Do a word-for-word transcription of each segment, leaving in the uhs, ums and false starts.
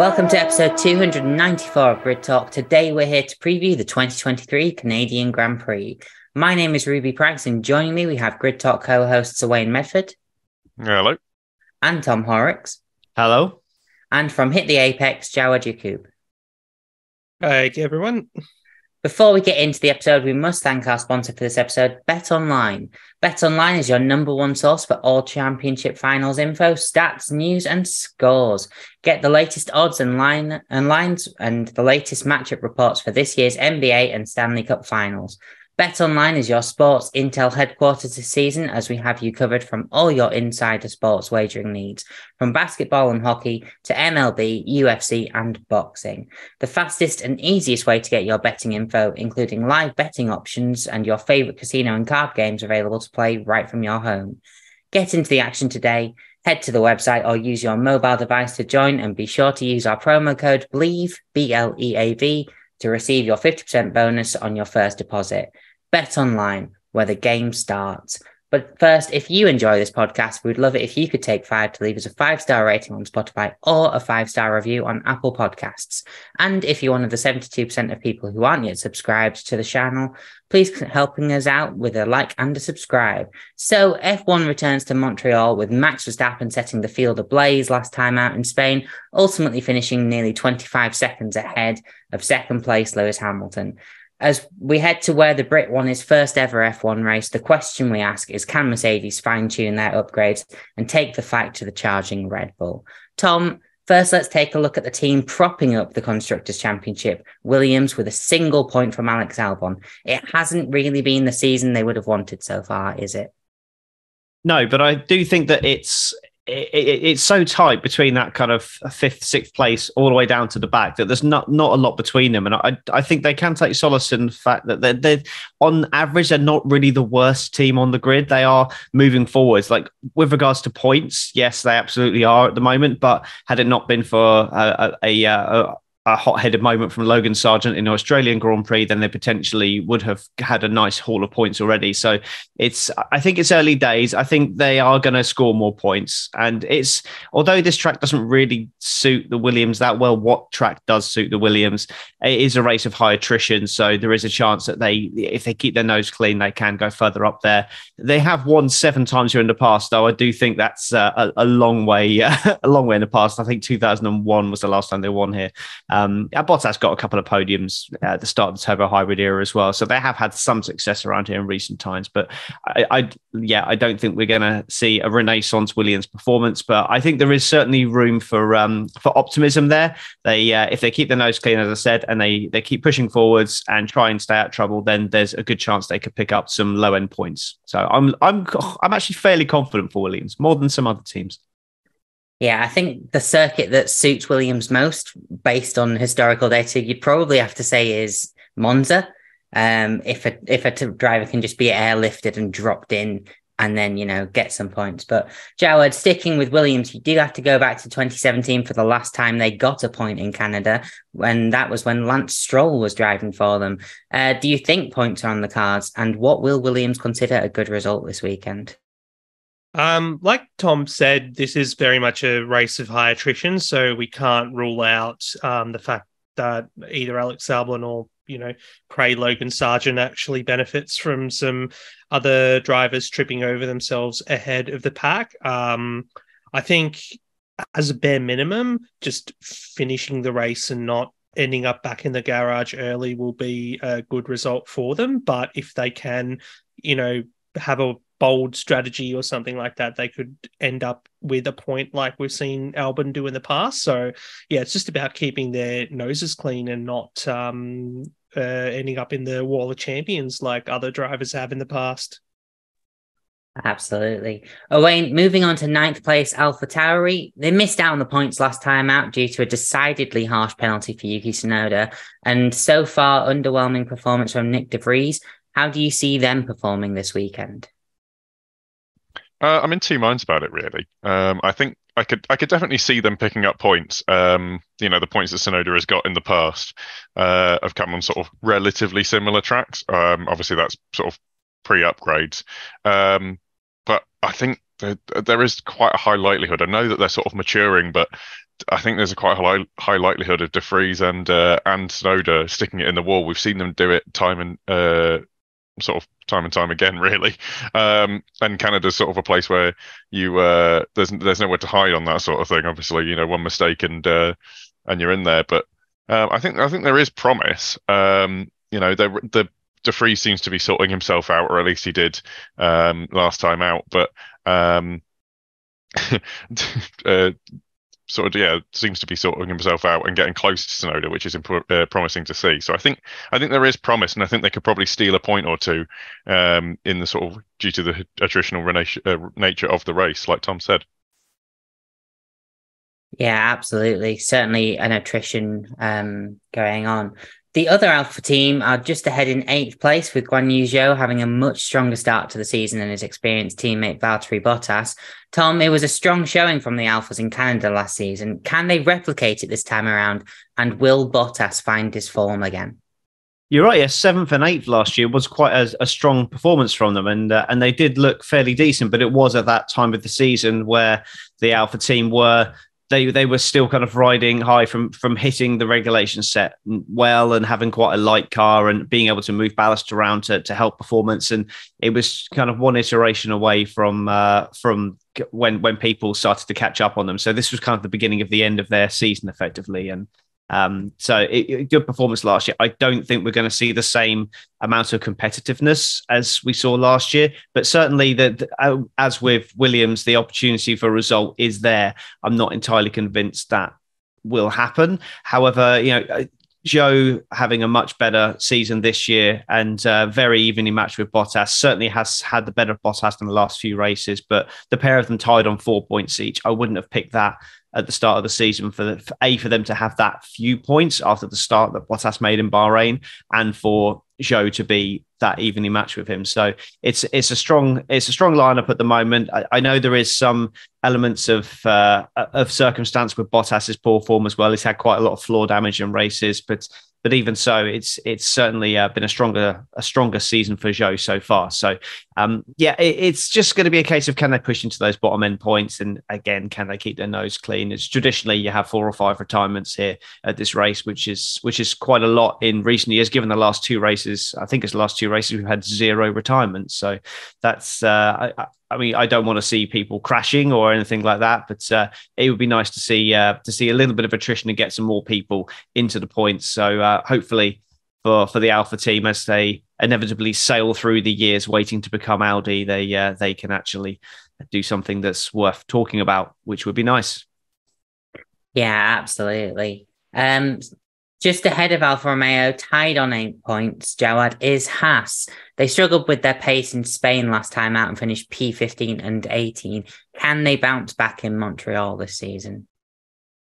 Welcome to episode two ninety-four of Grid Talk. Today we're here to preview the twenty twenty-three Canadian Grand Prix. My name is Ruby Price, and joining me we have Grid Talk co-hosts Owain Medford. Hello. And Tom Horrocks. Hello. And from Hit the Apex, Jawad Yaqub. Hi everyone. Before we get into the episode, we must thank our sponsor for this episode, BetOnline. BetOnline is your number one source for all championship finals info, stats, news, and scores. Get the latest odds and, line, and lines and the latest matchup reports for this year's N B A and Stanley Cup finals. BetOnline is your sports intel headquarters this season, as we have you covered from all your insider sports wagering needs, from basketball and hockey to M L B, U F C and boxing. The fastest and easiest way to get your betting info, including live betting options and your favourite casino and card games available to play right from your home. Get into the action today. Head to the website or use your mobile device to join, and be sure to use our promo code BLEAV, B L E A V, to receive your fifty percent bonus on your first deposit. Bet online, where the game starts. But first, if you enjoy this podcast, we'd love it if you could take five to leave us a five-star rating on Spotify or a five-star review on Apple Podcasts. And if you're one of the seventy-two percent of people who aren't yet subscribed to the channel, please keep helping us out with a like and a subscribe. So F one returns to Montreal, with Max Verstappen setting the field ablaze last time out in Spain, ultimately finishing nearly twenty-five seconds ahead of second place Lewis Hamilton. As we head to where the Brit won his first ever F one race, the question we ask is, can Mercedes fine-tune their upgrades and take the fight to the charging Red Bull? Tom, first let's take a look at the team propping up the Constructors' Championship, Williams, with a single point from Alex Albon. It hasn't really been the season they would have wanted so far, is it? No, but I do think that it's... it's so tight between that kind of fifth, sixth place all the way down to the back that there's not not a lot between them. And I, I think they can take solace in the fact that they're, they're, on average, they're not really the worst team on the grid. They are moving forwards. Like, with regards to points, yes, they absolutely are at the moment. But had it not been for a... a, a, a a hot-headed moment from Logan Sargeant in the Australian Grand Prix, then they potentially would have had a nice haul of points already. So it's, I think it's early days. I think they are going to score more points. And it's, although this track doesn't really suit the Williams that well, what track does suit the Williams? It is a race of high attrition. So there is a chance that they, if they keep their nose clean, they can go further up there. They have won seven times here in the past, though. I do think that's a, a long way, a long way in the past. I think two thousand one was the last time they won here. Um, Bottas got a couple of podiums at the start of the turbo hybrid era as well, so they have had some success around here in recent times. But I, I yeah, I don't think we're going to see a renaissance Williams performance, but I think there is certainly room for um, for optimism there. They uh, if they keep their nose clean, as I said, and they they keep pushing forwards and try and stay out of trouble, then there's a good chance they could pick up some low end points. So I'm I'm I'm actually fairly confident for Williams, more than some other teams. Yeah, I think the circuit that suits Williams most, based on historical data, you'd probably have to say is Monza. Um, if a if a driver can just be airlifted and dropped in, and then, you know, get some points. But Jawad, sticking with Williams, you do have to go back to twenty seventeen for the last time they got a point in Canada, when that was when Lance Stroll was driving for them. Uh, do you think points are on the cards, and what will Williams consider a good result this weekend? Um, like Tom said, this is very much a race of high attrition, so we can't rule out um, the fact that either Alex Albon or, you know, Craig Logan Sargeant actually benefits from some other drivers tripping over themselves ahead of the pack. Um, I think, as a bare minimum, just finishing the race and not ending up back in the garage early will be a good result for them. But if they can, you know, have a bold strategy or something like that, they could end up with a point like we've seen Albon do in the past. So yeah, it's just about keeping their noses clean and not um, uh, ending up in the wall of champions like other drivers have in the past. Absolutely. Owain, moving on to ninth place, AlphaTauri. They missed out on the points last time out due to a decidedly harsh penalty for Yuki Tsunoda, and so far underwhelming performance from Nick DeVries. How do you see them performing this weekend? Uh, I'm in two minds about it, really. Um, I think I could I could definitely see them picking up points. Um, you know, the points that Tsunoda has got in the past uh, have come on sort of relatively similar tracks. Um, obviously, that's sort of pre-upgrades. Um, but I think there, there is quite a high likelihood. I know that they're sort of maturing, but I think there's a quite high, high likelihood of DeVries and uh, and Tsunoda sticking it in the wall. We've seen them do it time and uh, sort of time and time again, really. Um, and Canada's sort of a place where you uh, there's there's nowhere to hide on that sort of thing. Obviously, you know, one mistake and uh, and you're in there. But um, I think I think there is promise. Um, you know, the the DeVries seems to be sorting himself out, or at least he did um, last time out. But um, uh, sort of yeah seems to be sorting himself out and getting close to Tsunoda, which is imp- uh, promising to see. So I think I think there is promise, and I think they could probably steal a point or two um, in the sort of due to the attritional rena- uh, nature of the race, like Tom said. Yeah, absolutely, certainly an attrition um, going on. The other Alpha team are just ahead in eighth place, with Guan Yu Zhou having a much stronger start to the season than his experienced teammate Valtteri Bottas. Tom, it was a strong showing from the Alphas in Canada last season. Can they replicate it this time around? And will Bottas find his form again? You're right, yeah. Seventh and eighth last year was quite a, a strong performance from them, and uh, and they did look fairly decent, but it was at that time of the season where the Alpha team were... They they were still kind of riding high from from hitting the regulation set well and having quite a light car and being able to move ballast around to, to help performance. And it was kind of one iteration away from uh, from when when people started to catch up on them. So this was kind of the beginning of the end of their season, effectively. And um, so it, it, good performance last year. I don't think we're going to see the same amount of competitiveness as we saw last year, but certainly that uh, as with Williams, the opportunity for a result is there. I'm not entirely convinced that will happen. However, you know, Joe having a much better season this year and uh, very evenly matched with Bottas, certainly has had the better of Bottas in the last few races, but the pair of them tied on four points each. I wouldn't have picked that at the start of the season for, the, for A, for them to have that few points after the start that Bottas made in Bahrain, and for Zhou to be that evenly matched with him. So it's it's a strong it's a strong lineup at the moment. I, I know there is some elements of uh, of circumstance with Bottas's poor form as well. He's had quite a lot of floor damage in races, but but even so, it's it's certainly uh, been a stronger a stronger season for Zhou so far. So um, yeah, it, it's just going to be a case of can they push into those bottom end points, and again, can they keep their nose clean? It's traditionally you have four or five retirements here at this race, which is which is quite a lot in recent years. Given the last two races, I think it's the last two races we've had zero retirements. So that's uh, I, I mean, I don't want to see people crashing or anything like that, but uh, it would be nice to see uh, to see a little bit of attrition and get some more people into the points. So uh, hopefully for for the Alpha team, as they inevitably sail through the years waiting to become Audi, they uh, they can actually do something that's worth talking about, which would be nice. Yeah, absolutely. Um, Just ahead of Alfa Romeo, tied on eight points, Jawad, is Haas. They struggled with their pace in Spain last time out and finished P fifteen and eighteen. Can they bounce back in Montreal this season?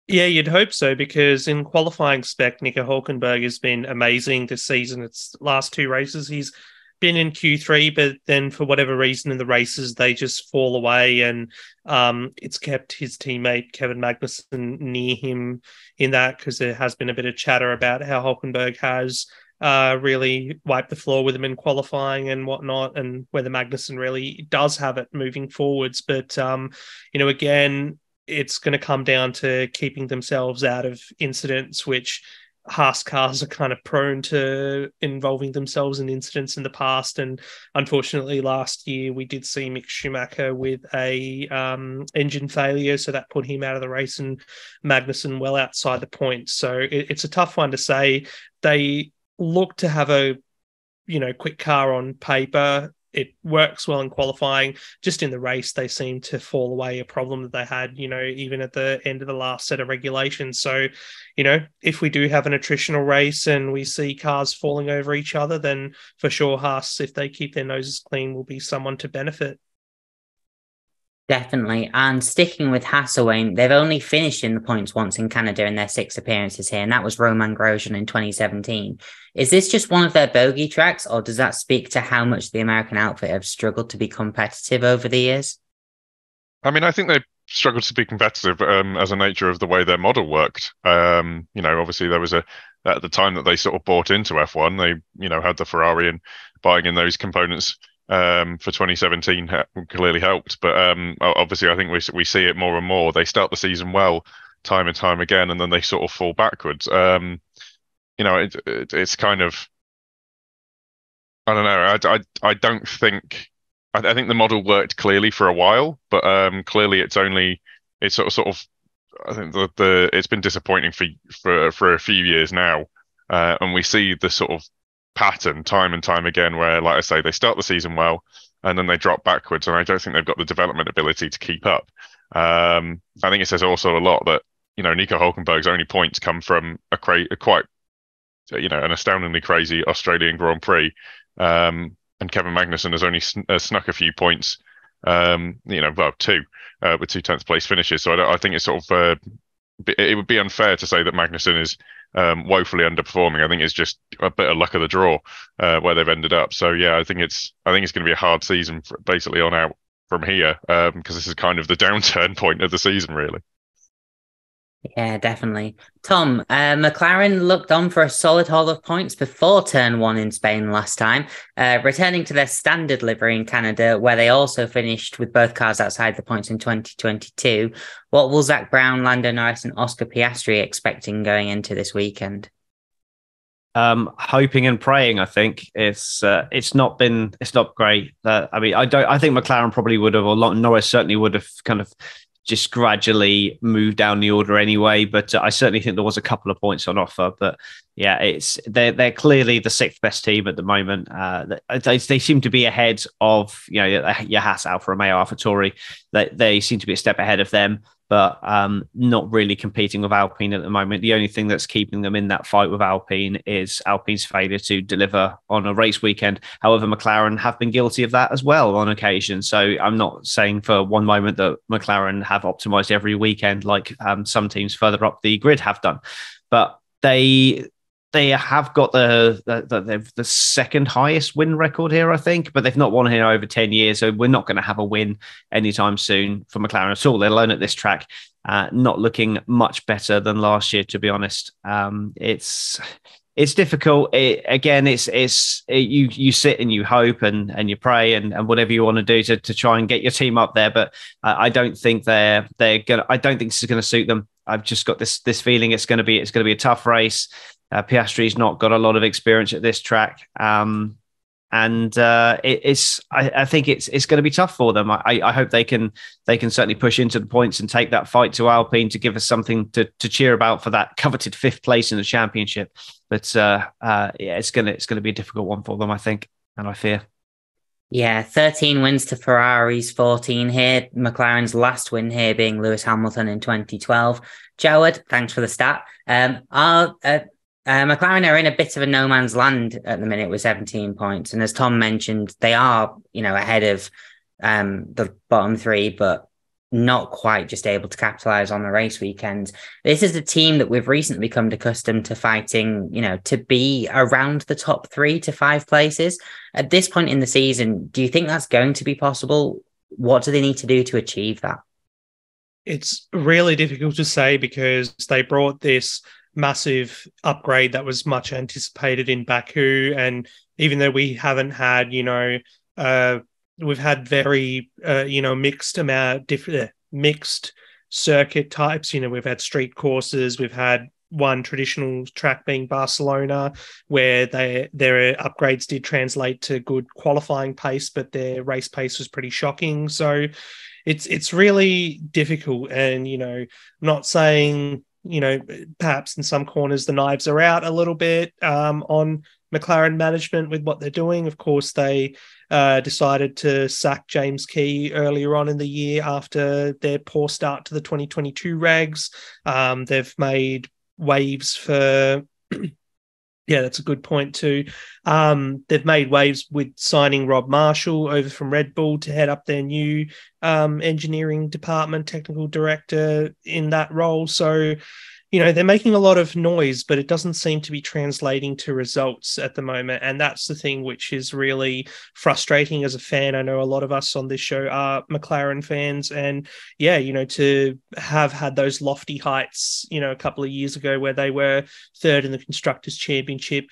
Yeah, you'd hope so, because in qualifying spec, Nico Hulkenberg has been amazing this season. It's last two races. He's been in Q three, but then for whatever reason in the races, they just fall away, and um, it's kept his teammate Kevin Magnussen near him in that, because there has been a bit of chatter about how Hulkenberg has uh, really wiped the floor with him in qualifying and whatnot, and whether Magnussen really does have it moving forwards. But, um, you know, again, it's going to come down to keeping themselves out of incidents, which Haas cars are kind of prone to involving themselves in incidents in the past, and unfortunately last year we did see Mick Schumacher with a um, engine failure, so that put him out of the race and Magnussen well outside the points. So it, it's a tough one to say. They look to have a you know quick car on paper. It works well in qualifying. Just in the race, they seem to fall away, a problem that they had, you know, even at the end of the last set of regulations. So, you know, if we do have an attritional race and we see cars falling over each other, then for sure Haas, if they keep their noses clean, will be someone to benefit. Definitely. And sticking with Haas, Owain, they've only finished in the points once in Canada in their six appearances here, and that was Roman Grosjean in twenty seventeen. Is this just one of their bogey tracks, or does that speak to how much the American outfit have struggled to be competitive over the years? I mean, I think they struggled to be competitive um, as a nature of the way their model worked. Um, you know, obviously there was a, at the time that they sort of bought into F one, they, you know, had the Ferrari, and buying in those components Um, for twenty seventeen ha- clearly helped, but um, obviously I think we we see it more and more. They start the season well, time and time again, and then they sort of fall backwards. Um, you know, it, it, it's kind of, I don't know. I, I, I don't think, I, I think the model worked clearly for a while, but um, clearly it's only, it's sort of, sort of, I think that the, it's been disappointing for, for, for a few years now. Uh, and we see the sort of pattern time and time again, where, like I say, they start the season well, and then they drop backwards. And I don't think they've got the development ability to keep up. Um, I think it says also a lot that, you know, Nico Hulkenberg's only points come from a, cra- a quite, you know, an astoundingly crazy Australian Grand Prix. Um, and Kevin Magnussen has only sn- uh, snuck a few points, um, you know, well, two, uh, with two tenth place finishes. So I, don't, I think it's sort of, uh, it would be unfair to say that Magnussen is um, woefully underperforming. I think it's just a bit of luck of the draw uh, where they've ended up. So yeah, I think it's I think it's going to be a hard season for basically on out from here, because um, this is kind of the downturn point of the season, really. Yeah, definitely. Tom, uh, McLaren looked on for a solid haul of points before turn one in Spain last time, uh, returning to their standard livery in Canada, where they also finished with both cars outside the points in twenty twenty-two. What will Zach Brown, Lando Norris and Oscar Piastri expecting going into this weekend? Um, hoping and praying, I think. It's uh, it's not been it's not great. Uh, I mean, I don't. I think McLaren probably would have, or Norris certainly would have kind of just gradually move down the order anyway, but uh, I certainly think there was a couple of points on offer. But yeah, it's they're they're clearly the sixth best team at the moment. Uh, they they seem to be ahead of, you know, your Haas, Alfa Romeo, AlphaTauri. They they seem to be a step ahead of them, but um, not really competing with Alpine at the moment. The only thing that's keeping them in that fight with Alpine is Alpine's failure to deliver on a race weekend. However, McLaren have been guilty of that as well on occasion. So I'm not saying for one moment that McLaren have optimized every weekend like um, some teams further up the grid have done, but they... They have got the the, the the second highest win record here, I think, but they've not won here over ten years. So we're not going to have a win anytime soon for McLaren at all, let alone at this track. Uh, not looking much better than last year, to be honest. Um, it's it's difficult. It, again, it's it's it, you you sit and you hope and and you pray and, and whatever you want to do to to try and get your team up there. But uh, I don't think they're they're gonna. I don't think this is going to suit them. I've just got this this feeling it's going to be it's going to be a tough race. Uh, Piastri's not got a lot of experience at this track, um, and uh, it, it's. I, I think it's it's going to be tough for them. I, I hope they can they can certainly push into the points and take that fight to Alpine to give us something to to cheer about for that coveted fifth place in the championship. But uh, uh, yeah, it's gonna it's gonna be a difficult one for them, I think, and I fear. Yeah, thirteen wins to Ferrari's fourteen here. McLaren's last win here being Lewis Hamilton in twenty twelve. Jawad, thanks for the stat. Um, I'll. Uh, Uh, McLaren are in a bit of a no man's land at the minute with seventeen points. And as Tom mentioned, they are, you know, ahead of um, the bottom three, but not quite just able to capitalize on the race weekend. This is a team that we've recently become accustomed to fighting, you know, to be around the top three to five places. At this point in the season, do you think that's going to be possible? What do they need to do to achieve that? It's really difficult to say because they brought this massive upgrade that was much anticipated in Baku, and even though we haven't had, you know, uh, we've had very, uh, you know, mixed amount different uh, mixed circuit types. You know, we've had street courses, we've had one traditional track being Barcelona, where they their upgrades did translate to good qualifying pace, but their race pace was pretty shocking. So, it's it's really difficult, and you know, I'm not saying. You know, perhaps in some corners the knives are out a little bit um, on McLaren management with what they're doing. Of course, they uh, decided to sack James Key earlier on in the year after their poor start to the twenty twenty-two regs. Um, they've made waves for... Yeah, that's a good point too. Um, they've made waves with signing Rob Marshall over from Red Bull to head up their new um, engineering department, technical director in that role. So, you know, they're making a lot of noise, but it doesn't seem to be translating to results at the moment. And that's the thing which is really frustrating as a fan. I know a lot of us on this show are McLaren fans. And yeah, you know, to have had those lofty heights, you know, a couple of years ago where they were third in the Constructors' Championship.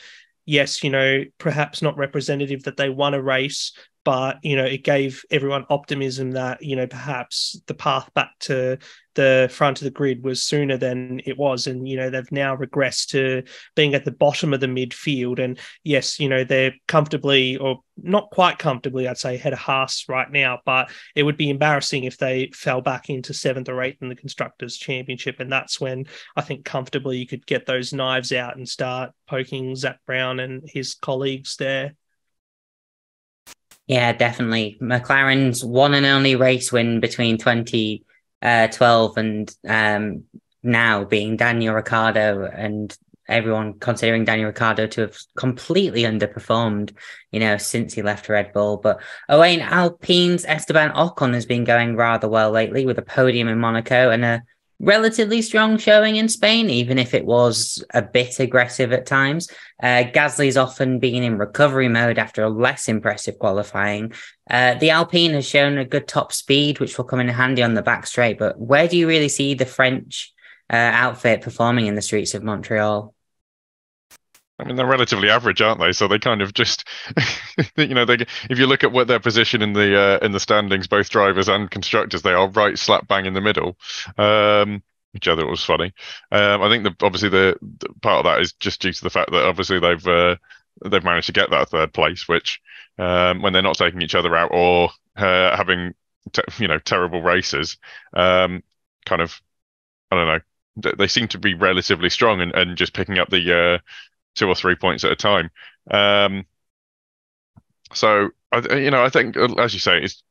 Yes, you know, perhaps not representative that they won a race, But, you know, it gave everyone optimism that, you know, perhaps the path back to the front of the grid was sooner than it was. And, you know, they've now regressed to being at the bottom of the midfield. And yes, you know, they're comfortably, or not quite comfortably, I'd say, head of Haas right now. But it would be embarrassing if they fell back into seventh or eighth in the Constructors' Championship. And that's when I think comfortably you could get those knives out and start poking Zach Brown and his colleagues there. Yeah, definitely. McLaren's one and only race win between twenty twelve and um, now being Daniel Ricciardo, and everyone considering Daniel Ricciardo to have completely underperformed, you know, since he left Red Bull. But Owain, Alpine's Esteban Ocon has been going rather well lately with a podium in Monaco and a relatively strong showing in Spain, even if it was a bit aggressive at times. Uh, Gasly's often been in recovery mode after a less impressive qualifying. Uh, the Alpine has shown a good top speed, which will come in handy on the back straight. But where do you really see the French uh, outfit performing in the streets of Montreal? I mean, they're relatively average, aren't they? So they kind of just, you know, they if you look at what their position in the uh, in the standings, both drivers and constructors, they are right slap bang in the middle, um, which I thought was funny. Um, I think the, obviously the, the part of that is just due to the fact that obviously they've uh, they've managed to get that third place, which um, when they're not taking each other out or uh, having te- you know terrible races, um, kind of I don't know, they seem to be relatively strong and, and just picking up the uh, two or three points at a time. Um, so, you know, I think, as you say, it's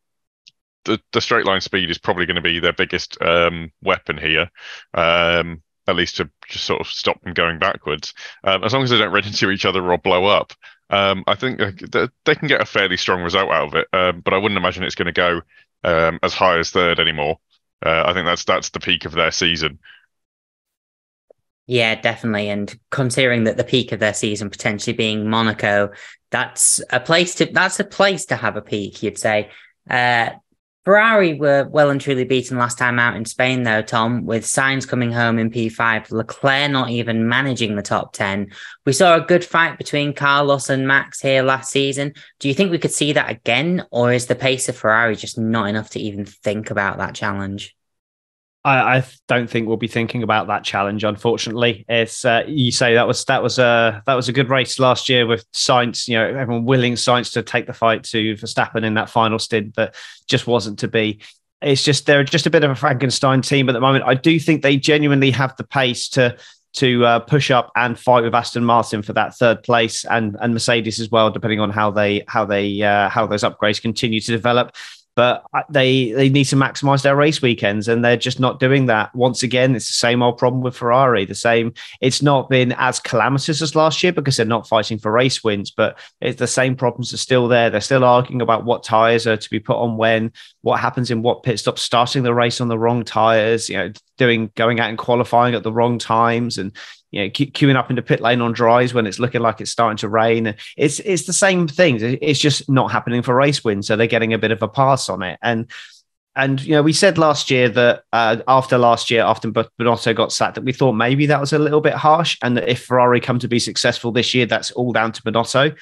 the, the straight line speed is probably going to be their biggest um, weapon here, um, at least to just sort of stop them going backwards. Um, as long as they don't run into each other or blow up, um, I think they can get a fairly strong result out of it, um, but I wouldn't imagine it's going to go um, as high as third anymore. Uh, I think that's that's the peak of their season. Yeah, definitely. And considering that the peak of their season potentially being Monaco, that's a place to that's a place to have a peak, you'd say. Uh, Ferrari were well and truly beaten last time out in Spain, though, Tom, with Sainz coming home in P five, Leclerc not even managing the top ten. We saw a good fight between Carlos and Max here last season. Do you think we could see that again, or is the pace of Ferrari just not enough to even think about that challenge? I don't think we'll be thinking about that challenge, unfortunately. It's uh, you say that was that was a that was a good race last year with Sainz. You know, everyone willing Sainz to take the fight to Verstappen in that final stint, but just wasn't to be. It's just they're just a bit of a Frankenstein team at the moment. I do think they genuinely have the pace to to uh, push up and fight with Aston Martin for that third place and and Mercedes as well, depending on how they how they uh, how those upgrades continue to develop. But they, they need to maximise their race weekends, and they're just not doing that. Once again, it's the same old problem with Ferrari. The same. It's not been as calamitous as last year because they're not fighting for race wins, but it's the same problems are still there. They're still arguing about what tyres are to be put on when, what happens in what pit stops, starting the race on the wrong tyres, you know, doing going out and qualifying at the wrong times, and you know, queuing up in the pit lane on dries when it's looking like it's starting to rain. It's it's the same things. It's just not happening for race wins, so they're getting a bit of a pass on it. And and you know, we said last year that uh, after last year, after Bonotto got sacked, that we thought maybe that was a little bit harsh, and that if Ferrari come to be successful this year, that's all down to Bonotto.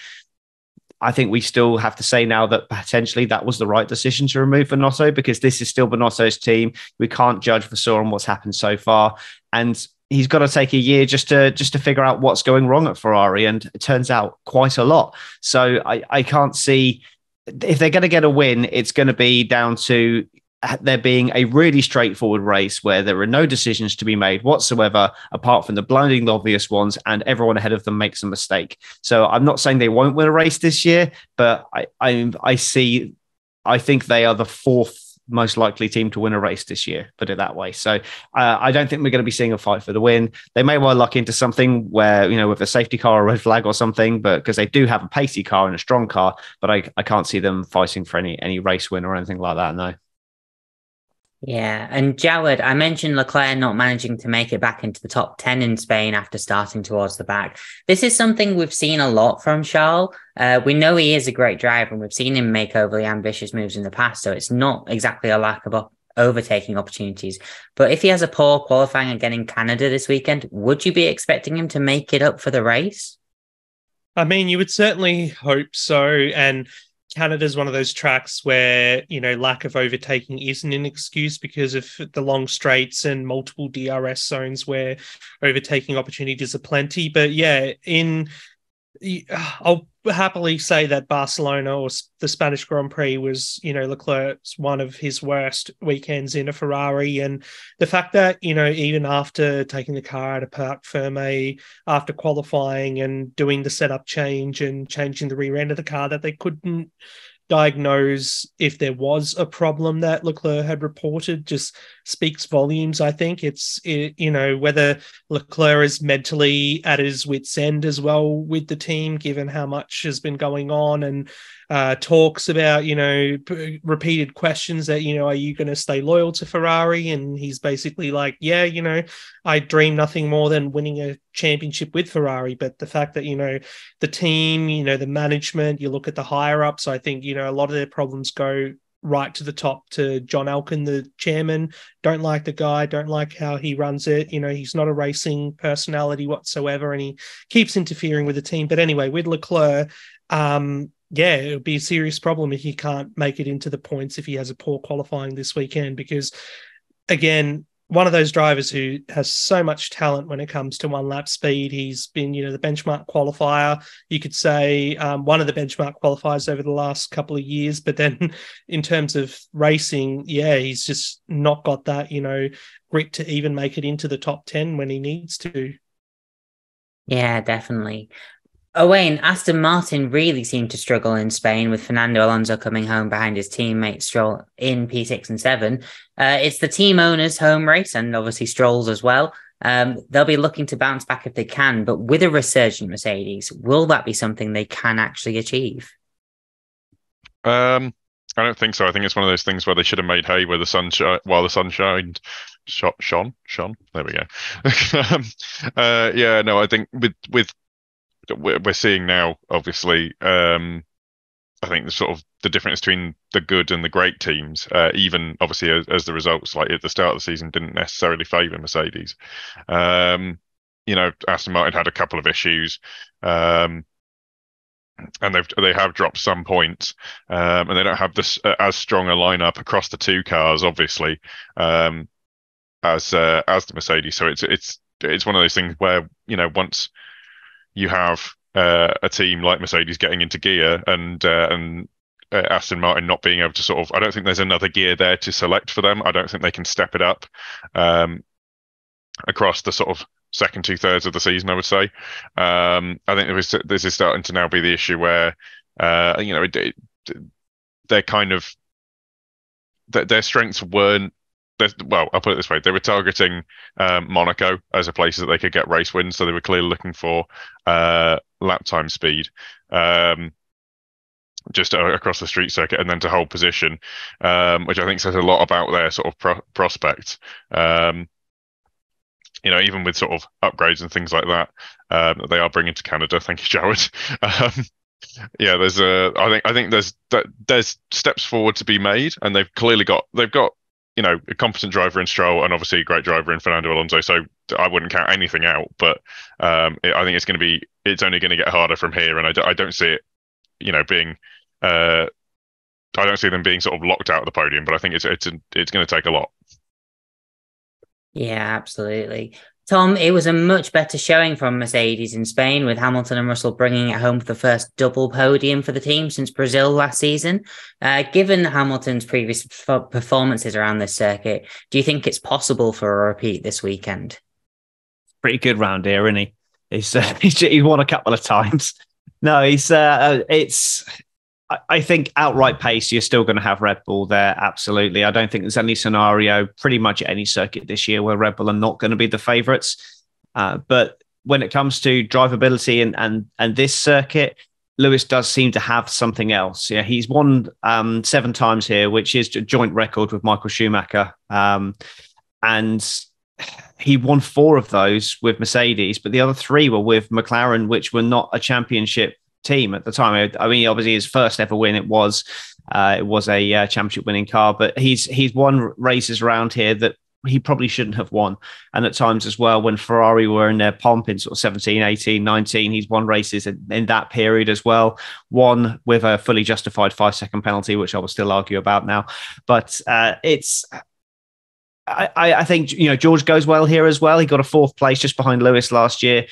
I think we still have to say now that potentially that was the right decision to remove Bonotto, because this is still Bonotto's team. We can't judge Vasseur on what's happened so far, and he's got to take a year just to just to figure out what's going wrong at Ferrari, and it turns out quite a lot. So I, I can't see if they're going to get a win. It's going to be down to there being a really straightforward race where there are no decisions to be made whatsoever, apart from the blinding obvious ones, and everyone ahead of them makes a mistake. So I'm not saying they won't win a race this year, but I I, I see I think they are the fourth most likely team to win a race this year, put it that way. So uh, I don't think we're going to be seeing a fight for the win. They may well luck into something where, you know, with a safety car or a red flag or something, but because they do have a pacey car and a strong car, but I, I can't see them fighting for any, any race win or anything like that, no. Yeah, and Jawad, I mentioned Leclerc not managing to make it back into the top ten in Spain after starting towards the back. This is something we've seen a lot from Charles. Uh, we know he is a great driver, and we've seen him make overly ambitious moves in the past, so it's not exactly a lack of op- overtaking opportunities. But if he has a poor qualifying again in Canada this weekend, would you be expecting him to make it up for the race? I mean, you would certainly hope so, and Canada's one of those tracks where, you know, lack of overtaking isn't an excuse because of the long straights and multiple D R S zones where overtaking opportunities are plenty. But yeah, in I'll happily say that Barcelona or the Spanish Grand Prix was, you know, Leclerc's one of his worst weekends in a Ferrari. And the fact that, you know, even after taking the car out of parc fermé, after qualifying and doing the setup change and changing the rear end of the car, that they couldn't diagnose if there was a problem that Leclerc had reported just speaks volumes. I think it's, it, you know, whether Leclerc is mentally at his wit's end as well with the team, given how much has been going on, and uh, talks about, you know, p- repeated questions that, you know, are you going to stay loyal to Ferrari? And he's basically like, yeah, you know, I dream nothing more than winning a championship with Ferrari. But the fact that, you know, the team, you know, the management, you look at the higher ups, I think, you know, a lot of their problems go right to the top to John Elkann, the chairman. Don't like the guy, don't like how he runs it. You know, he's not a racing personality whatsoever, and he keeps interfering with the team. But anyway, with Leclerc, um, yeah, it would be a serious problem if he can't make it into the points if he has a poor qualifying this weekend, because, again, one of those drivers who has so much talent when it comes to one lap speed. He's been, you know, the benchmark qualifier, you could say, um, one of the benchmark qualifiers over the last couple of years. But then in terms of racing, yeah, he's just not got that, you know, grip to even make it into the top ten when he needs to. Yeah, definitely. Owain, Aston Martin really seemed to struggle in Spain with Fernando Alonso coming home behind his teammate Stroll in P six and seven. Uh, it's the team owner's home race, and obviously Stroll's as well. Um, they'll be looking to bounce back if they can, but with a resurgent Mercedes, will that be something they can actually achieve? Um, I don't think so. I think it's one of those things where they should have made hay where the sun sh- while the sun shined. Sh- shone? Shone? There we go. um, uh, yeah, no, I think with... with we're seeing now, obviously, um, I think the sort of the difference between the good and the great teams, uh, even obviously as, as the results, like at the start of the season, didn't necessarily favour Mercedes. Um, you know, Aston Martin had a couple of issues, um, and they've they have dropped some points, um, and they don't have this uh, as strong a lineup across the two cars, obviously, um, as uh, as the Mercedes. So it's it's it's one of those things where, you know, once you have uh, a team like Mercedes getting into gear and uh, and uh, Aston Martin not being able to sort of, I don't think there's another gear there to select for them. I don't think they can step it up um, across the sort of second two thirds of the season, I would say. Um, I think there was, this is starting to now be the issue where, uh, you know, it, it, they're kind of, th- their strengths weren't, well, I'll put it this way. They were targeting um, Monaco as a place that they could get race wins. So they were clearly looking for uh, lap time speed um, just across the street circuit and then to hold position, um, which I think says a lot about their sort of pro- prospect. Um, you know, even with sort of upgrades and things like that, um, that they are bringing to Canada. Thank you, Jawad. Um, yeah, there's a, I think, I think there's, there's steps forward to be made, and they've clearly got, they've got, you know, a competent driver in Stroll and obviously a great driver in Fernando Alonso. So I wouldn't count anything out, but um, it, I think it's going to be, it's only going to get harder from here. And I, d- I don't see it, you know, being, uh, I don't see them being sort of locked out of the podium, but I think it's, it's, it's going to take a lot. Yeah, absolutely. Tom, it was a much better showing from Mercedes in Spain, with Hamilton and Russell bringing it home for the first double podium for the team since Brazil last season. Uh, given Hamilton's previous f- performances around this circuit, do you think it's possible for a repeat this weekend? Pretty good round here, isn't he? He's, uh, he's, he's won a couple of times. No, he's uh, it's... I think outright pace, you're still going to have Red Bull there, absolutely. I don't think there's any scenario, pretty much at any circuit this year, where Red Bull are not going to be the favourites. Uh, but when it comes to drivability and, and and this circuit, Lewis does seem to have something else. Yeah, he's won um, seven times here, which is a joint record with Michael Schumacher. Um, and he won four of those with Mercedes, but the other three were with McLaren, which were not a championship team at the time. I mean, obviously his first ever win, it was uh, it was a uh, championship winning car, but he's he's won races around here that he probably shouldn't have won. And at times as well, when Ferrari were in their pomp in sort of seventeen, eighteen, nineteen, he's won races in, in that period as well. One with a fully justified five second penalty, which I will still argue about now. But uh, it's... I, I think, you know, George goes well here as well. He got a fourth place just behind Lewis last year.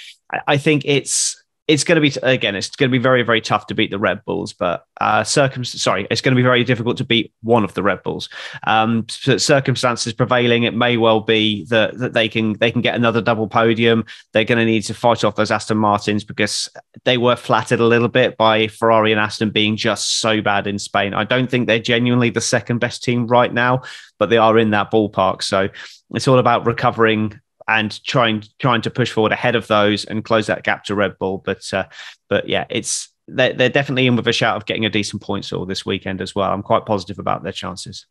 I think it's it's going to be, again, it's going to be very, very tough to beat the Red Bulls, but uh, circum- sorry, it's going to be very difficult to beat one of the Red Bulls. Um, so circumstances prevailing, it may well be that, that they can they can get another double podium. They're going to need to fight off those Aston Martins because they were flattered a little bit by Ferrari and Aston being just so bad in Spain. I don't think they're genuinely the second best team right now, but they are in that ballpark. So it's all about recovering and trying trying to push forward ahead of those and close that gap to Red Bull. But uh, but yeah, it's they're, they're definitely in with a shout of getting a decent point haul this weekend as well. I'm quite positive about their chances.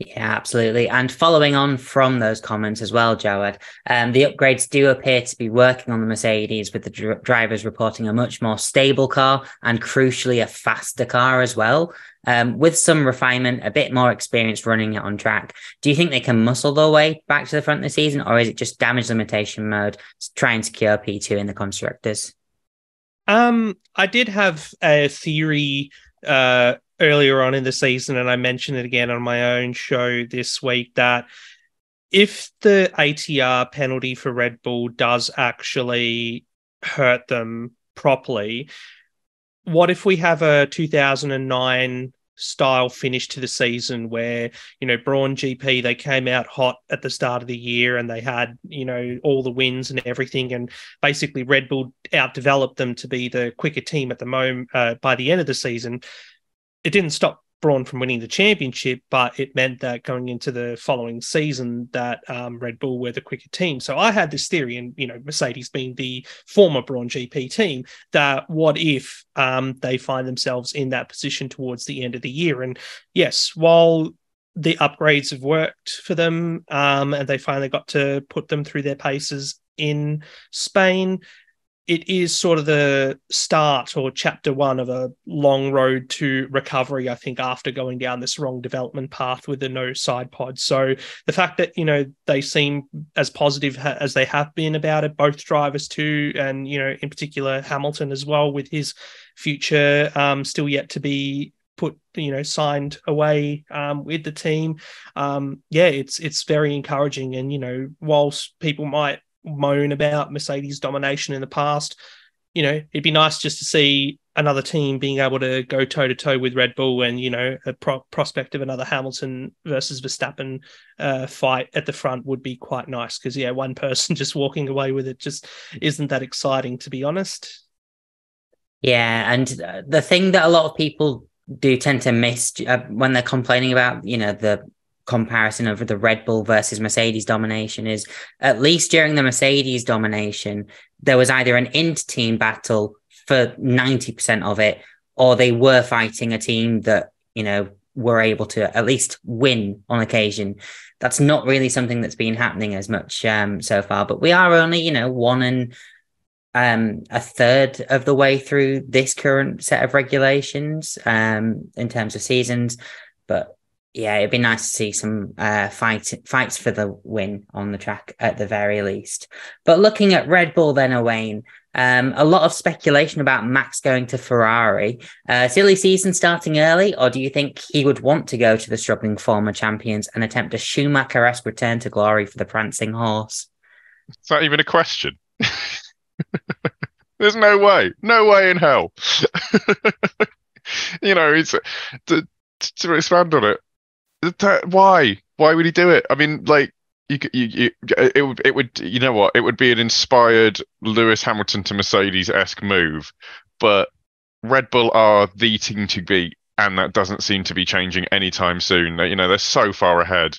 Yeah, absolutely. And following on from those comments as well, Jawad, um, the upgrades do appear to be working on the Mercedes, with the dr- drivers reporting a much more stable car and crucially a faster car as well. Um, with some refinement, a bit more experience running it on track. Do you think they can muscle their way back to the front this season, or is it just damage limitation mode to try and secure P two in the constructors? Um, I did have a theory uh, earlier on in the season, and I mentioned it again on my own show this week, that if the A T R penalty for Red Bull does actually hurt them properly, what if we have a two thousand nine style finish to the season where, you know, Brawn G P, they came out hot at the start of the year and they had, you know, all the wins and everything. And basically Red Bull outdeveloped them to be the quicker team at the moment uh, by the end of the season. It didn't stop Brawn from winning the championship, but it meant that going into the following season that um, Red Bull were the quicker team. So I had this theory, and, you know, Mercedes being the former Brawn G P team, that what if um, they find themselves in that position towards the end of the year? And yes, while the upgrades have worked for them um, and they finally got to put them through their paces in Spain, it is sort of the start or chapter one of a long road to recovery, I think, after going down this wrong development path with the no side pod. So the fact that, you know, they seem as positive as they have been about it, both drivers too, and, you know, in particular Hamilton as well, with his future um, still yet to be put, you know, signed away um, with the team. Um, yeah, it's it's very encouraging. And, you know, whilst people might moan about Mercedes domination in the past, you know, it'd be nice just to see another team being able to go toe-to-toe with Red Bull, and, you know, a pro- prospect of another Hamilton versus Verstappen uh, fight at the front would be quite nice, because, yeah, one person just walking away with it just isn't that exciting, to be honest. Yeah, and the thing that a lot of people do tend to miss uh, when they're complaining about, you know, the comparison of the Red Bull versus Mercedes domination is, at least during the Mercedes domination, there was either an inter-team battle for ninety percent of it, or they were fighting a team that, you know, were able to at least win on occasion. That's not really something that's been happening as much um, so far, but we are only, you know, one and um, a third of the way through this current set of regulations um, in terms of seasons. But yeah, it'd be nice to see some uh, fight, fights for the win on the track at the very least. But looking at Red Bull then, Owain, um, a lot of speculation about Max going to Ferrari. Uh, silly season starting early, or do you think he would want to go to the struggling former champions and attempt a Schumacher-esque return to glory for the prancing horse? Is that even a question? There's no way. No way in hell. You know, it's to, to expand on it, why why would he do it? I mean, like, you, you, you it would it would you know what, it would be an inspired Lewis Hamilton to Mercedes-esque move, but Red Bull are the team to beat, and that doesn't seem to be changing anytime soon. You know, they're so far ahead.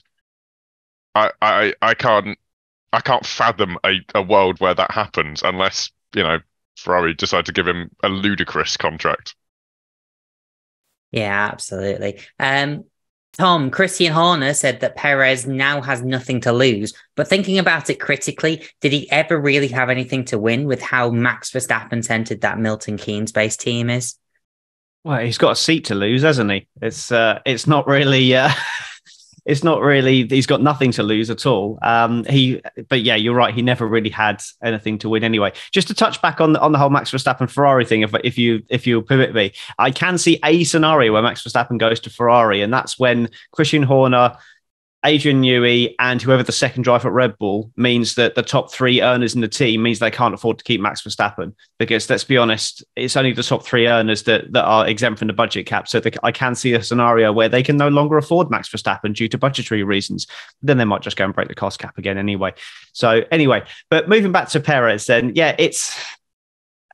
I I, I can't I can't fathom a, a world where that happens, unless, you know, Ferrari decide to give him a ludicrous contract. Yeah, absolutely. Um Tom, Christian Horner said that Perez now has nothing to lose, but thinking about it critically, did he ever really have anything to win with how Max Verstappen's entered that Milton Keynes-based team is? Well, he's got a seat to lose, hasn't he? It's uh, it's not really... Uh... it's not really, he's got nothing to lose at all. Um, he, but yeah, you're right. He never really had anything to win anyway. Just to touch back on the, on the whole Max Verstappen Ferrari thing, if if you if you'll permit me, I can see a scenario where Max Verstappen goes to Ferrari, and that's when Christian Horner, Adrian Newey, and whoever the second driver at Red Bull means that the top three earners in the team means they can't afford to keep Max Verstappen, because let's be honest, it's only the top three earners that, that are exempt from the budget cap. So they, I can see a scenario where they can no longer afford Max Verstappen due to budgetary reasons. Then they might just go and break the cost cap again anyway. So anyway, but moving back to Perez then, yeah, it's,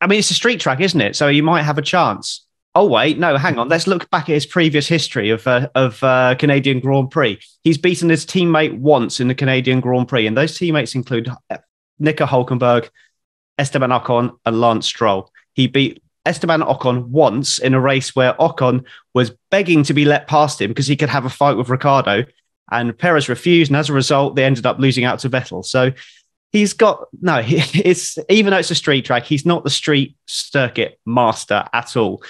I mean, it's a street track, isn't it? So you might have a chance. Oh, wait, no, hang on. Let's look back at his previous history of uh, of uh, Canadian Grand Prix. He's beaten his teammate once in the Canadian Grand Prix, and those teammates include Nico Hulkenberg, Esteban Ocon, and Lance Stroll. He beat Esteban Ocon once in a race where Ocon was begging to be let past him because he could have a fight with Ricciardo, and Perez refused, and as a result, they ended up losing out to Vettel. So he's got, no, it's, even though it's a street track, he's not the street circuit master at all.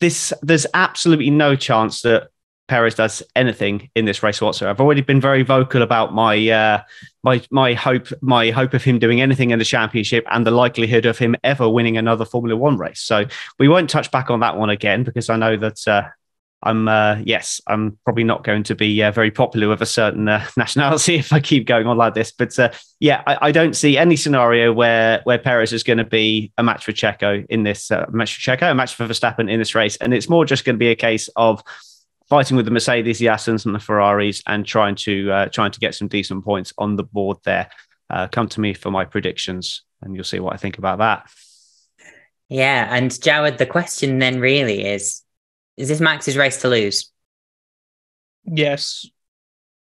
This, there's absolutely no chance that Perez does anything in this race whatsoever. I've already been very vocal about my uh, my my hope my hope of him doing anything in the championship and the likelihood of him ever winning another Formula One race. So we won't touch back on that one again, because I know that uh, I'm uh, yes I'm probably not going to be uh, very popular with a certain uh, nationality if I keep going on like this. But uh, yeah, I, I don't see any scenario where where Perez is going to be a match for Checo in this uh, match for Checo, a match for Verstappen in this race, and it's more just going to be a case of fighting with the Mercedes, the Astons, and the Ferraris, and trying to uh, trying to get some decent points on the board there. Uh, come to me for my predictions, and you'll see what I think about that. Yeah, and Jawad, the question then really is: is this Max's race to lose? Yes,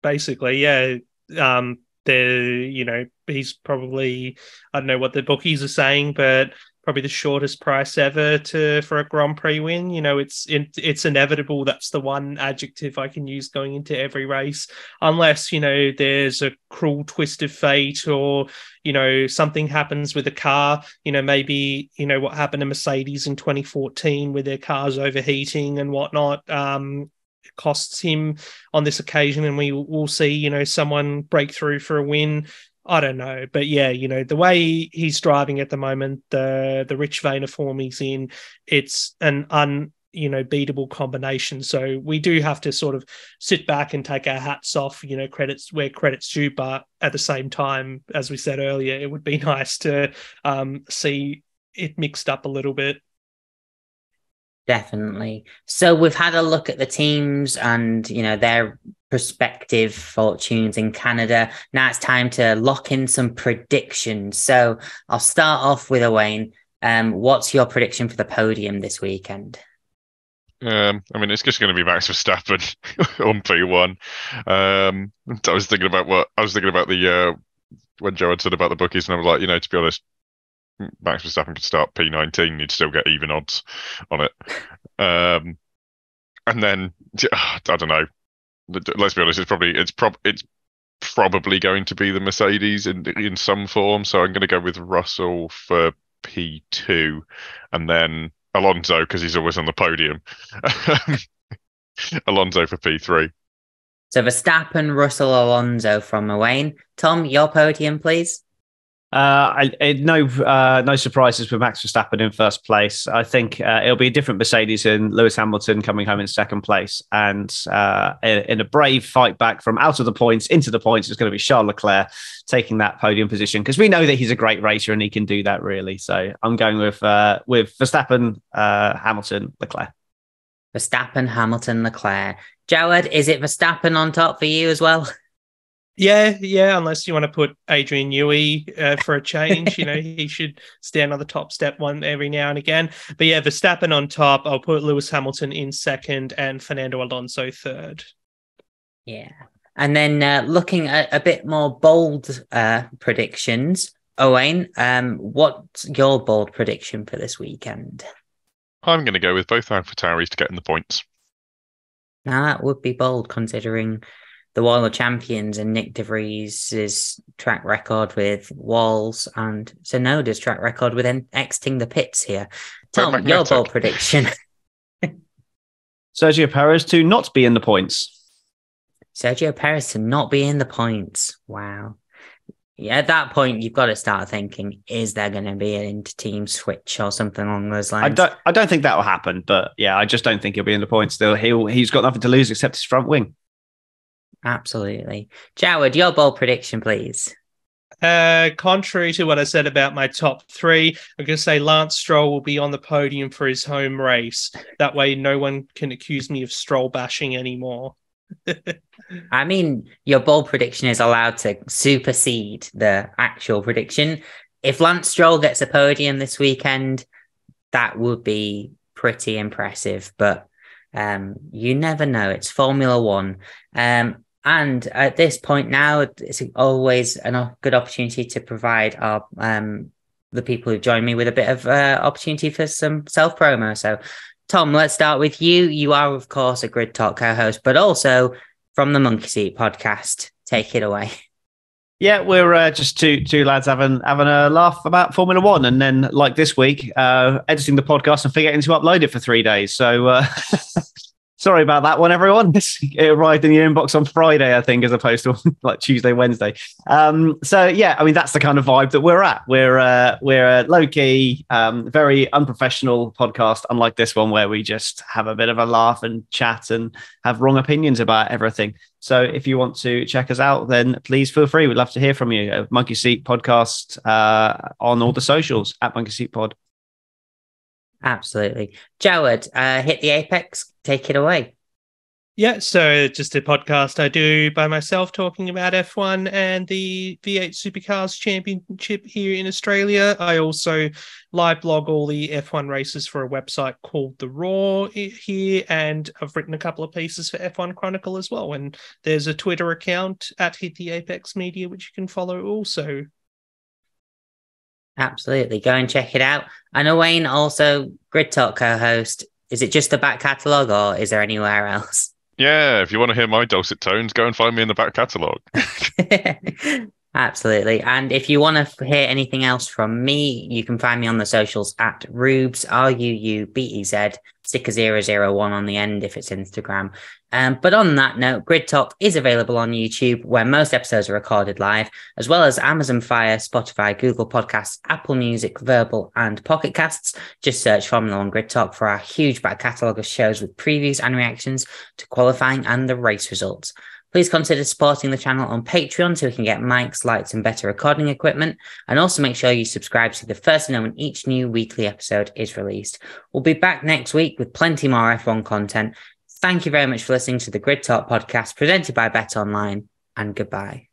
basically, yeah. Um, the you know he's probably, I don't know what the bookies are saying, but probably the shortest price ever to for a Grand Prix win. You know, it's it, it's inevitable. That's the one adjective I can use going into every race, unless, you know, there's a cruel twist of fate, or, you know, something happens with a car. You know, maybe, you know, what happened to Mercedes in twenty fourteen with their cars overheating and whatnot. Um, it costs him on this occasion, and we will see, you know, someone break through for a win. I don't know. But yeah, you know, the way he's driving at the moment, the the rich vein of form he's in, it's an un, you know, beatable combination. So we do have to sort of sit back and take our hats off, you know, credits where credit's due. But at the same time, as we said earlier, it would be nice to um, see it mixed up a little bit. Definitely. So we've had a look at the teams and, you know, their prospective fortunes in Canada. Now it's time to lock in some predictions. So I'll start off with Owain. Um, what's your prediction for the podium this weekend? Um, I mean, it's just going to be Max Verstappen on P one. Um, I was thinking about what I was thinking about the uh, when Joe had said about the bookies, and I was like, you know, to be honest, Max Verstappen could start P nineteen, you'd still get even odds on it. Um, and then I don't know. Let's be honest, it's probably it's prob it's probably going to be the Mercedes in in some form. So I'm going to go with Russell for P two, and then Alonso, because he's always on the podium. Alonso for P three. So Verstappen, Russell, Alonso from Owain. Tom, your podium, please. Uh, I, I, no, uh, no surprises with Max Verstappen in first place. I think uh, it'll be a different Mercedes and Lewis Hamilton coming home in second place. And uh, in a brave fight back from out of the points into the points, it's going to be Charles Leclerc taking that podium position, because we know that he's a great racer and he can do that, really. So I'm going with uh, with Verstappen, uh, Hamilton, Leclerc. Verstappen, Hamilton, Leclerc. Jawad, is it Verstappen on top for you as well? Yeah, yeah, unless you want to put Adrian Newey uh, for a change. You know, he should stand on the top step one every now and again. But yeah, Verstappen on top. I'll put Lewis Hamilton in second and Fernando Alonso third. Yeah. And then uh, looking at a bit more bold uh, predictions, Owain, um, what's your bold prediction for this weekend? I'm going to go with both AlphaTauris to get in the points. Now, that would be bold considering the Wall of Champions and Nick DeVries' track record with walls and Tsunoda's track record with exiting the pits here. Tom, your bold prediction. Sergio Perez to not be in the points. Sergio Perez to not be in the points. Wow. Yeah, at that point, you've got to start thinking, is there going to be an inter-team switch or something along those lines? I don't I don't think that will happen, but yeah, I just don't think he'll be in the points still. He'll, he's got nothing to lose except his front wing. Absolutely. Jawad, your bold prediction, please. Uh, contrary to what I said about my top three, I'm going to say Lance Stroll will be on the podium for his home race. That way, no one can accuse me of Stroll bashing anymore. I mean, your bold prediction is allowed to supersede the actual prediction. If Lance Stroll gets a podium this weekend, that would be pretty impressive. But um, you never know. It's Formula One. Um, And at this point now, it's always a good opportunity to provide our um, the people who join me with a bit of uh, opportunity for some self-promo. So, Tom, let's start with you. You are, of course, a Grid Talk co-host, but also from the Monkey Seat podcast. Take it away. Yeah, we're uh, just two two lads having having a laugh about Formula One, and then, like this week, uh, editing the podcast and forgetting to upload it for three days. So... Uh... Sorry about that one, everyone. It arrived in your inbox on Friday, I think, as opposed to like Tuesday, Wednesday. Um, so, yeah, I mean, that's the kind of vibe that we're at. We're uh, we're a low-key, um, very unprofessional podcast, unlike this one where we just have a bit of a laugh and chat and have wrong opinions about everything. So if you want to check us out, then please feel free. We'd love to hear from you. Monkey Seat Podcast uh, on all the socials, at Monkey Seat Pod. Absolutely. Jawad, uh, hit the apex. Take it away. Yeah, so just a podcast I do by myself talking about F one and the V eight Supercars Championship here in Australia. I also live blog all the F one races for a website called The Raw here, and I've written a couple of pieces for F one Chronicle as well. And there's a Twitter account at Hit the Apex Media, which you can follow also. Absolutely. Go and check it out. And Owain, also Grid Talk co-host. Is it just the back catalogue or is there anywhere else? Yeah, if you want to hear my dulcet tones, go and find me in the back catalogue. Absolutely. And if you want to hear anything else from me, you can find me on the socials at Rubes, R U U B E Z, sticker zero zero one on the end if it's Instagram. Um, but on that note, Grid Talk is available on YouTube, where most episodes are recorded live, as well as Amazon Fire, Spotify, Google Podcasts, Apple Music, Verbal, and Pocket Casts. Just search Formula One Grid Talk for our huge back catalogue of shows with previews and reactions to qualifying and the race results. Please consider supporting the channel on Patreon so we can get mics, lights, and better recording equipment. And also make sure you subscribe so the first to know when each new weekly episode is released. We'll be back next week with plenty more F one content. Thank you very much for listening to the Grid Talk podcast presented by BetOnline, and goodbye.